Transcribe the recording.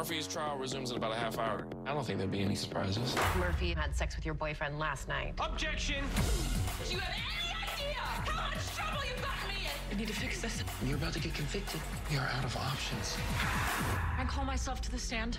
Murphy's trial resumes in about a half hour. I don't think there'll be any surprises. Murphy had sex with your boyfriend last night. Objection! Do you have any idea how much trouble you got me in? I need to fix this. You're about to get convicted. You're out of options. I call myself to the stand.